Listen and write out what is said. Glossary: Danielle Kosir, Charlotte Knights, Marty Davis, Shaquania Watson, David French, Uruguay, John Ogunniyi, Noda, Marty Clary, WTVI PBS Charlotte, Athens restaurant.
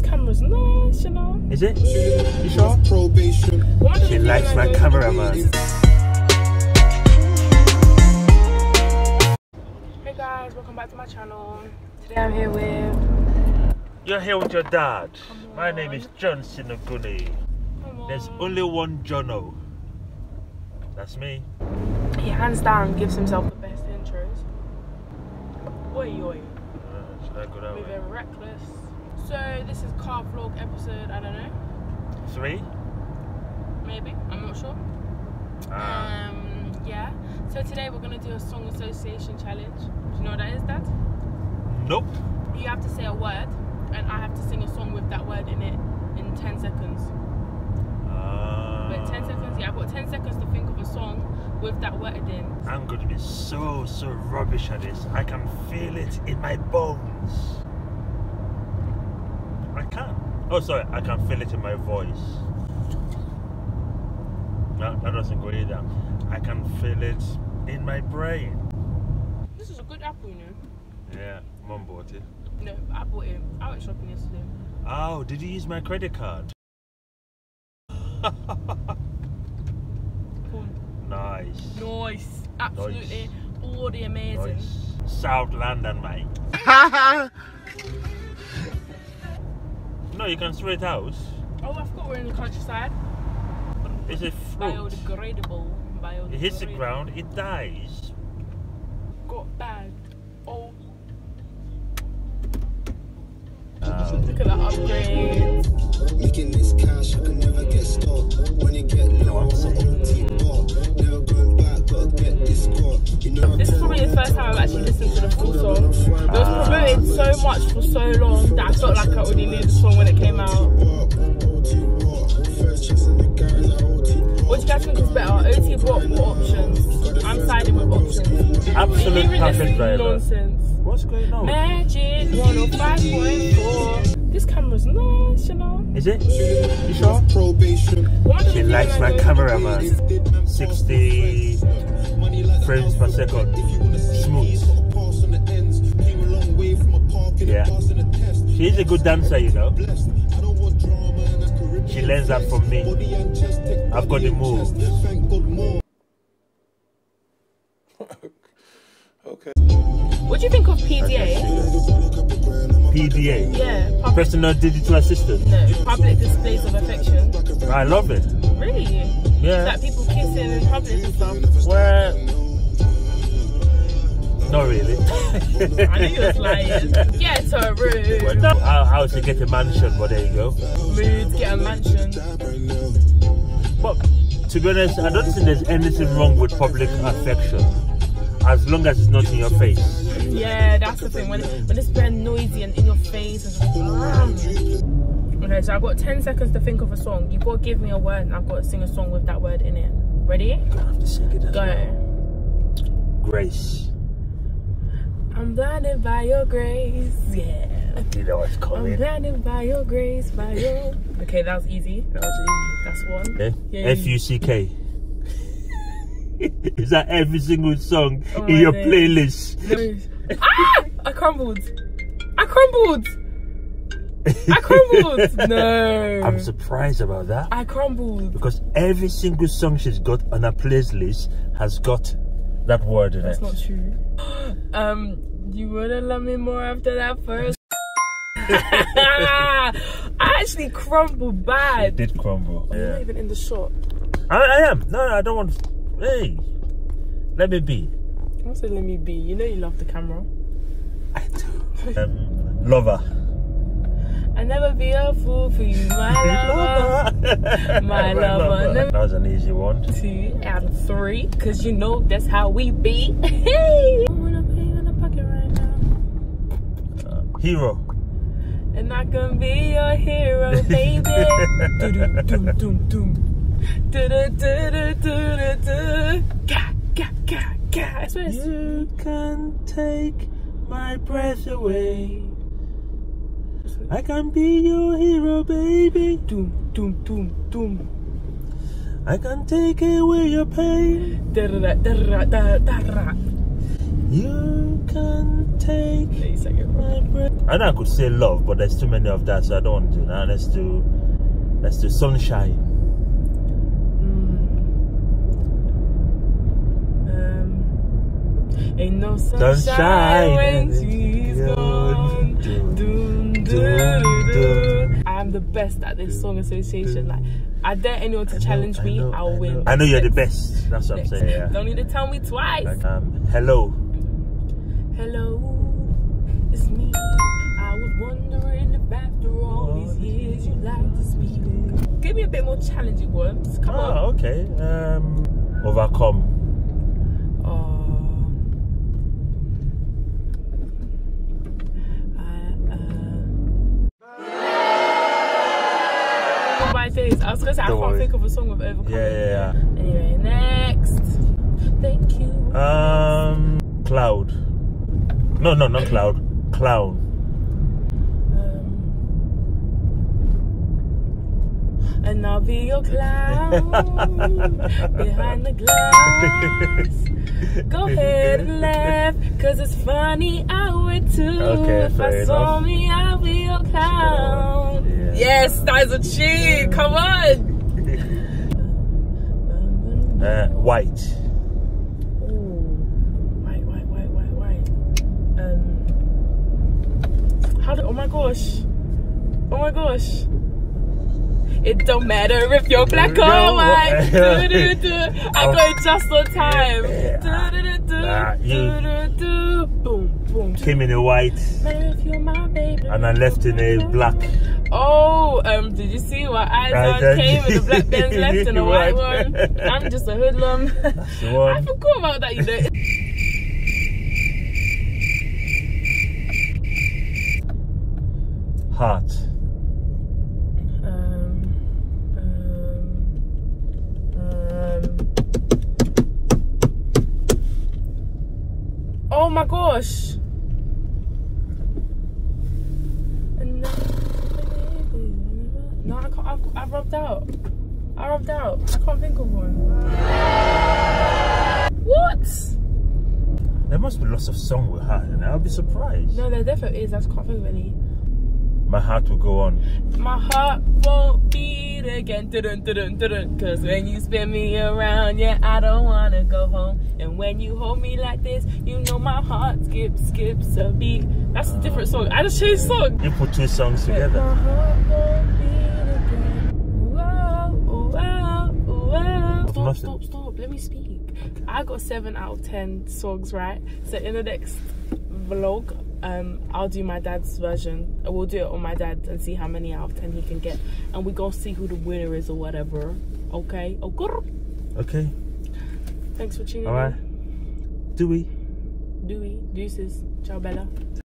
this camera's nice, you know. Is it? You sure? Probation. She likes my cameraman. Hey guys, welcome back to my channel. Today I'm here with... You're here with your dad. My name is John Ogunniyi. There's only one Jono. That's me. He hands down gives himself the best intros. Oi, oi. Should I go that way? We're very reckless. So this is car vlog episode, I don't know. 3? Maybe, I'm not sure. Yeah. So today we're gonna do a song association challenge. Do you know what that is, Dad? Nope. You have to say a word and I have to sing a song with that word in it in 10 seconds. But 10 seconds, yeah, I've got 10 seconds to think of a song with that word in. I'm going to be so rubbish at this. I can feel it in my bones. I can't. Oh, sorry, I can feel it in my voice. No, that doesn't go either. I can feel it in my brain. This is a good apple, you know? Yeah, Mum bought it. No, I bought it. I went shopping yesterday. Oh, did you use my credit card? Cool. Nice. Absolutely bloody amazing. Nice. South London, mate. No, you can throw it out. Oh, I forgot we're in the countryside. It's a fruit. Biodegradable. It hits the ground, it dies. Got bagged. Oh. Look at that upgrade. Making this cash, I can never get stopped. When you get low, never going back, got to get this score. This is probably the first time I've actually listened to the full song. It was promoted so much for so long that I felt like I already knew the song when it came out. What do you guys think is better, OT Bop or Options? I'm siding with Options. Absolute perfect driver. What's going on? Magic 105.4. This camera's nice, you know. Is it? You sure? She likes my cameraman. 60 frames per second. Smooth. Yeah. She is a good dancer, you know. She learns that from me. I've got the moves. Okay. What do you think of PDA? PDA? Yeah. Personal digital assistant? No. Public displays of affection. I love it. Really? Yeah. Like people kissing in public and stuff? Well... not really. I knew you was lying. Get a room. Well, how to get a mansion, but there you go. Mood, get a mansion. But to be honest, I don't think there's anything wrong with public affection. As long as it's not in your face. Yeah, that's the thing. When it's very noisy and in your face. Okay, so I've got 10 seconds to think of a song. You've got to give me a word and I've got to sing a song with that word in it. Ready? You're gonna have to sing it as go. Well. Grace. I'm blinded by your grace. Yeah. You know what's coming. I'm blinded by your grace, by your... Okay, that was easy. That was easy. That's one. Okay. F-U-C-K. Is that every single song in your playlist? No. Ah! I crumbled. I crumbled. I crumbled. No. I'm surprised about that. I crumbled. Because every single song she's got on her playlist has got that word in it. That's not true. You wouldn't love me more after that first. I actually crumbled bad. She did crumble. Yeah. You're not even in the shop. I am. No, I don't want. Hey, let me be. I said let me be. You know you love the camera. I do. Lover. I'll never be a fool for you, my lover. My lover. That was an easy one. 2 out of 3, because you know that's how we be. Hey! I wanna pay on the pocket right now. Hero. And I can be your hero, baby. Doom, doom, doom, doom. You can take my breath away. I can be your hero, baby. Doom, doom, doom, doom. I can take away your pain. You can take my breath. And I could say love, but there's too many of that, so I don't want to do that. Let's do sunshine. Ain't no sunshine when she's gone. I'm the best at this song association. Like, I dare anyone to challenge me, I'll win. I know you're the best. That's what I'm saying. Yeah. Don't need to tell me twice. Like, hello. Hello, it's me. I was wondering if after all these years you like to speak. Give me a bit more challenging words. Come on. Oh, okay. Overcome. I was going to say, I can't think of a song with overcoming. Yeah. Anyway, next. Thank you. Cloud. No, not cloud. Clown. And I'll be your clown behind the glass. Go ahead and laugh, cause it's funny. I would too. Okay, if I saw me, I'll be your clown. Yeah. Yes, that is a cheat. Come on. White. White. Oh my gosh. It don't matter if you're black or white. I got it just on time. Boom, boom. Came in a white. And I left in a black. Oh, did you see what I done? Came in a black, then left in a white one. I'm just a hoodlum. That's the one. I forgot about that, you know. Heart. Oh my gosh. No, I can't. I've rubbed out. I can't think of one. What? There must be lots of songs with heart, and I'll be surprised. No, there definitely is. I can't think of any. My heart will go on. My heart won't beat again. Cause when you spin me around, yeah, I don't wanna go home. And when you hold me like this, you know my heart skips a beat. That's a different song. I just changed song. You put two songs together. My heart won't beat again. Stop. Let me speak. I got 7 out of 10 songs right. So in the next vlog, I'll do my dad's version. We'll do it on my dad and see how many out of 10 he can get, and we go see who the winner is or whatever. Okay. Thanks for tuning in. All right. Deuces. Ciao, Bella.